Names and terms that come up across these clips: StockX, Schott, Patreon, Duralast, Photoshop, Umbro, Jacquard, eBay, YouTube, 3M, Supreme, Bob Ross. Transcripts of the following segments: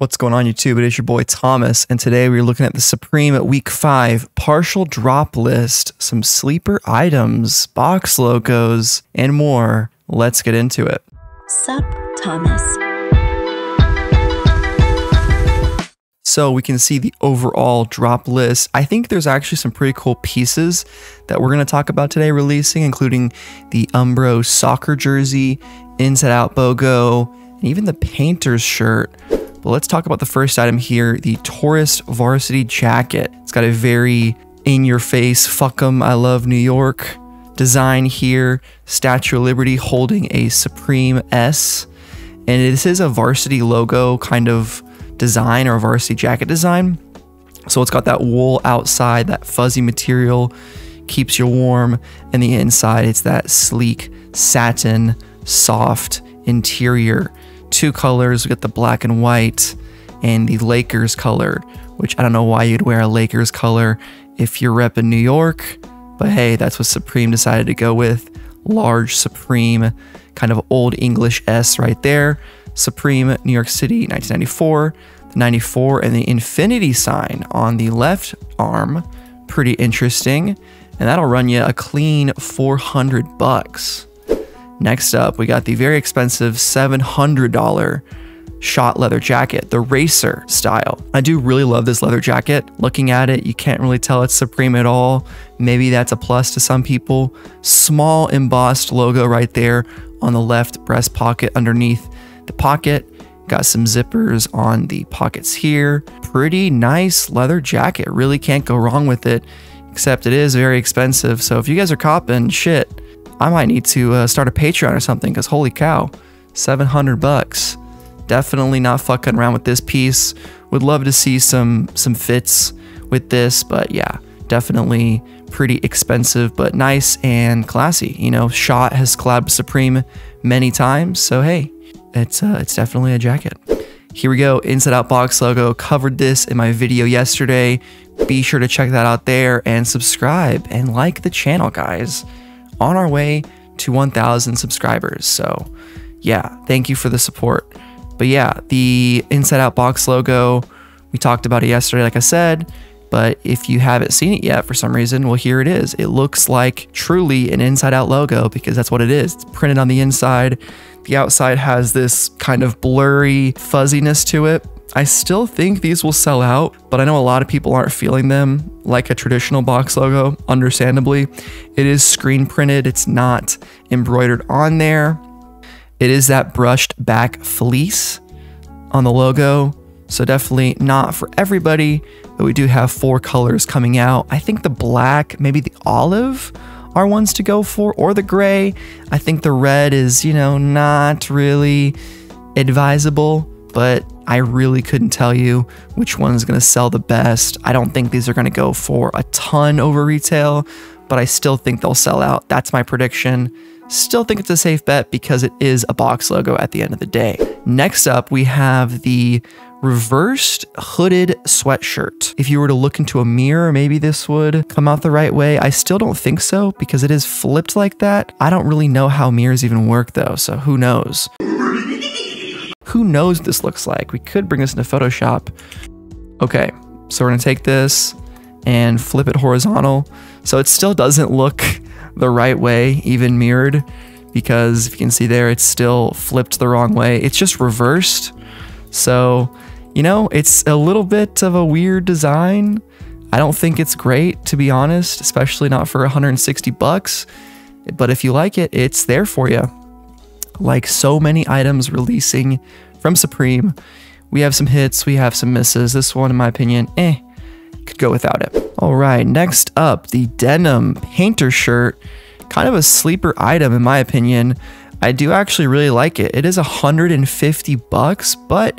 What's going on YouTube? It is your boy Thomas, and today we're looking at the Supreme at week 5 partial drop list, some sleeper items, box locos, and more. Let's get into it. Sup, Thomas. So we can see the overall drop list. I think there's actually some pretty cool pieces that we're going to talk about today releasing, including the Umbro soccer jersey, inside out BOGO, and even the painter's shirt. But let's talk about the first item here, the Taurus varsity jacket. It's got a very in-your-face, fuck 'em, I love New York design here. Statue of Liberty holding a Supreme S. And this is a varsity logo kind of design, or a varsity jacket design. So it's got that wool outside, that fuzzy material, keeps you warm. And the inside, it's that sleek, satin, soft interior. Two colors, we got the black and white and the Lakers color, which I don't know why you'd wear a Lakers color if you're repping New York, but hey, that's what Supreme decided to go with. Large Supreme, kind of old English S right there. Supreme, New York City, 1994, the 94 and the infinity sign on the left arm. Pretty interesting. And that'll run you a clean $400. Next up, we got the very expensive $700 Schott leather jacket, the racer style. I do really love this leather jacket. Looking at it, you can't really tell it's Supreme at all. Maybe that's a plus to some people. Small embossed logo right there on the left breast pocket underneath the pocket. Got some zippers on the pockets here. Pretty nice leather jacket. Really can't go wrong with it, except it is very expensive. So if you guys are copping, shit, I might need to start a Patreon or something, because holy cow, $700. Definitely not fucking around with this piece. Would love to see some fits with this, but yeah, definitely pretty expensive, but nice and classy. You know, Schott has collabed with Supreme many times, so hey, it's definitely a jacket. Here we go, inside out box logo. Covered this in my video yesterday. Be sure to check that out there and subscribe and like the channel, guys. On our way to 1,000 subscribers. So yeah, thank you for the support. But yeah, the inside out box logo, we talked about it yesterday, like I said, but if you haven't seen it yet for some reason, well, here it is. It looks like truly an inside out logo, because that's what it is. It's printed on the inside. The outside has this kind of blurry fuzziness to it. I still think these will sell out, but I know a lot of people aren't feeling them like a traditional box logo, understandably. It is screen printed, it's not embroidered on there. It is that brushed back fleece on the logo, so definitely not for everybody, but we do have 4 colors coming out. I think the black, maybe the olive are ones to go for, or the gray. I think the red is, you know, not really advisable, but I really couldn't tell you which one's gonna sell the best. I don't think these are gonna go for a ton over retail, but I still think they'll sell out. That's my prediction. Still think it's a safe bet because it is a box logo at the end of the day. Next up, we have the reversed hooded sweatshirt. If you were to look into a mirror, maybe this would come out the right way. I still don't think so because it is flipped like that. I don't really know how mirrors even work though, so who knows? Who knows what this looks like? We could bring this into Photoshop. Okay, so we're gonna take this and flip it horizontal. So it still doesn't look the right way, even mirrored, because if you can see there, it's still flipped the wrong way. It's just reversed. So, you know, it's a little bit of a weird design. I don't think it's great, to be honest, especially not for $160. But if you like it, it's there for you. Like so many items releasing from Supreme, we have some hits, we have some misses. This one, in my opinion, could go without it. All right, next up, the denim painter shirt. Kind of a sleeper item, in my opinion. I do actually really like it. It is $150, but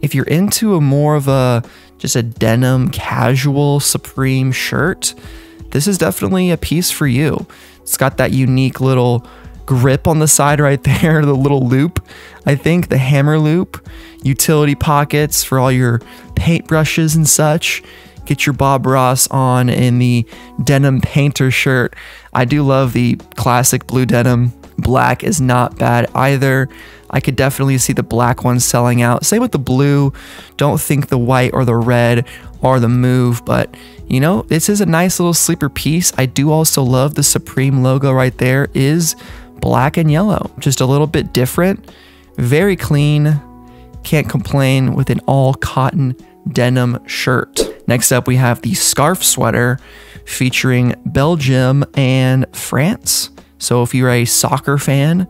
if you're into a more of a just a denim casual Supreme shirt, this is definitely a piece for you. It's got that unique little grip on the side right there, the little loop, I think the hammer loop. Utility pockets for all your paint brushes and such. Get your Bob Ross on in the denim painter shirt. I do love the classic blue denim. Black is not bad either. I could definitely see the black one selling out. Same with the blue. Don't think the white or the red are the move, but you know, this is a nice little sleeper piece. I do also love the Supreme logo right there is black and yellow. Just a little bit different. Very clean. Can't complain with an all cotton denim shirt. Next up, we have the scarf sweater featuring Belgium and France. So if you're a soccer fan,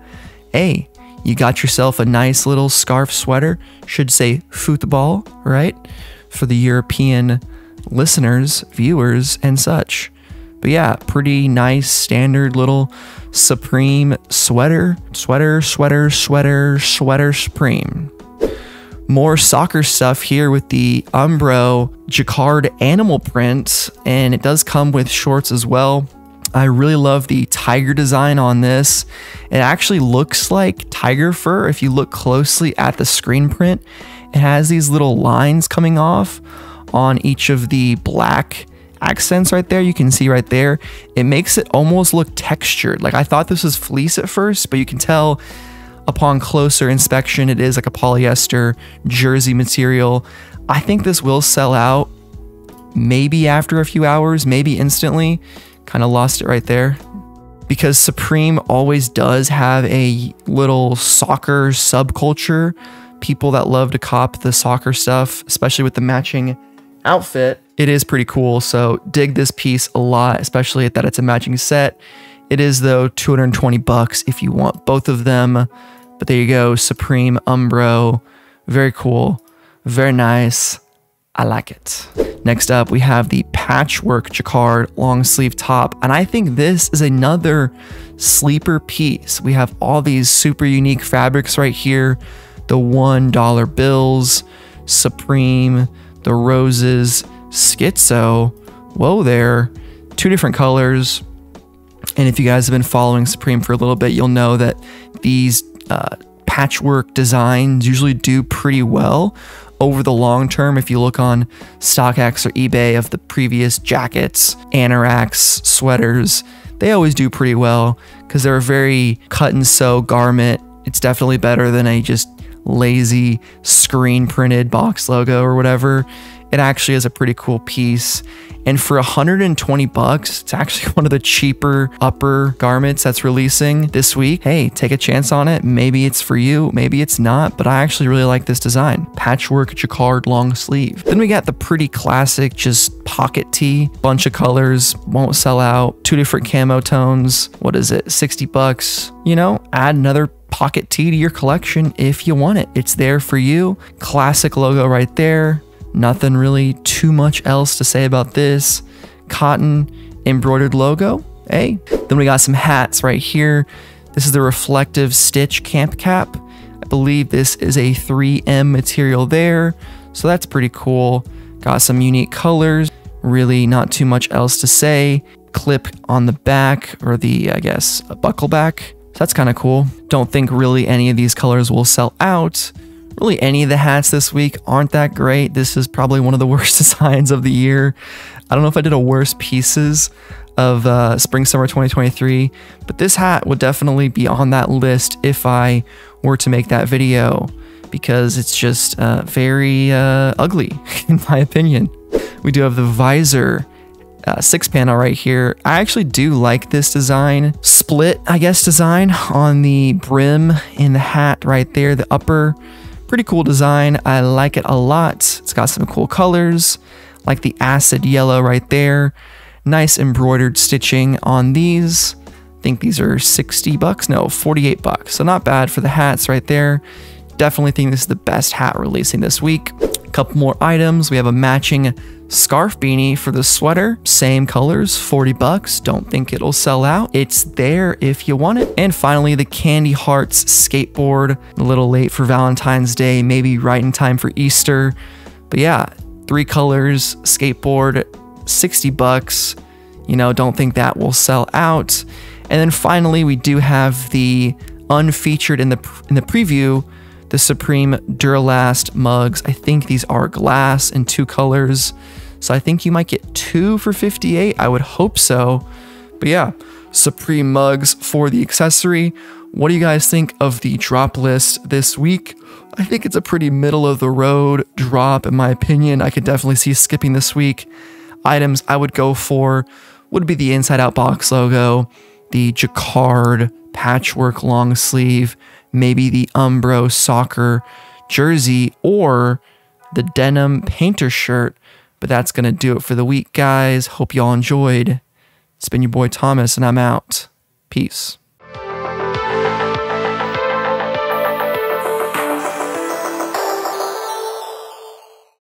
hey, you got yourself a nice little scarf sweater. Should say football, right? For the European listeners, viewers, and such. But yeah, pretty nice standard little Supreme sweater. Sweater Supreme. More soccer stuff here with the Umbro Jacquard animal print, and it does come with shorts as well. I really love the tiger design on this. It actually looks like tiger fur. If you look closely at the screen print, it has these little lines coming off on each of the black accents right there. You can see right there. It makes it almost look textured. Like I thought this was fleece at first, but you can tell upon closer inspection, it is like a polyester jersey material. I think this will sell out maybe after a few hours, maybe instantly. Kind of lost it right there. Because Supreme always does have a little soccer subculture, people that love to cop the soccer stuff, especially with the matching outfit. It is pretty cool, so dig this piece a lot, especially that it's a matching set. It is though $220 if you want both of them. But there you go, Supreme Umbro. Very cool, very nice. I like it. Next up, we have the patchwork Jacquard long sleeve top. And I think this is another sleeper piece. We have all these super unique fabrics right here. The $1 bills, Supreme, the roses, schizo. Whoa there, two different colors. And if you guys have been following Supreme for a little bit, you'll know that these patchwork designs usually do pretty well over the long term. If you look on StockX or eBay of the previous jackets, anoraks, sweaters, they always do pretty well because they're a very cut and sew garment. It's definitely better than a just lazy screen printed box logo or whatever. It actually is a pretty cool piece. And for $120, it's actually one of the cheaper upper garments that's releasing this week. Hey, take a chance on it. Maybe it's for you, maybe it's not, but I actually really like this design. Patchwork Jacquard long sleeve. Then we got the pretty classic, just pocket tee, bunch of colors, won't sell out. Two different camo tones. What is it? $60. You know, add another pocket tee to your collection if you want it. It's there for you. Classic logo right there. Nothing really too much else to say about this. Cotton embroidered logo, eh? Then we got some hats right here. This is the reflective stitch camp cap. I believe this is a 3M material there. So that's pretty cool. Got some unique colors. Really not too much else to say. Clip on the back, or the, I guess, a buckle back. So that's kind of cool. Don't think really any of these colors will sell out. Really, any of the hats this week aren't that great. This is probably one of the worst designs of the year. I don't know if I did a worst pieces of spring summer 2023, but this hat would definitely be on that list if I were to make that video, because it's just very ugly in my opinion. We do have the visor six panel right here. I actually do like this design. Split, I guess, design on the brim in the hat right there, the upper. Pretty cool design. I like it a lot. It's got some cool colors, like the acid yellow right there. Nice embroidered stitching on these. I think these are $60. No, $48. So not bad for the hats right there. Definitely think this is the best hat releasing this week. A couple more items. We have a matching scarf beanie for the sweater. Same colors, $40. Don't think it'll sell out. It's there if you want it. And finally, the Candy Hearts skateboard. A little late for Valentine's Day, maybe right in time for Easter. But yeah, three colors, skateboard, $60. You know, don't think that will sell out. And then finally, we do have the unfeatured in the preview, the Supreme Duralast mugs. I think these are glass in two colors. So I think you might get two for $58. I would hope so. But yeah, Supreme mugs for the accessory. What do you guys think of the drop list this week? I think it's a pretty middle of the road drop in my opinion. I could definitely see skipping this week. Items I would go for would be the Inside Out box logo, the Jacquard patchwork long sleeve, maybe the Umbro soccer jersey, or the denim painter shirt. But that's going to do it for the week, guys. Hope y'all enjoyed. It's been your boy Thomas, and I'm out. Peace.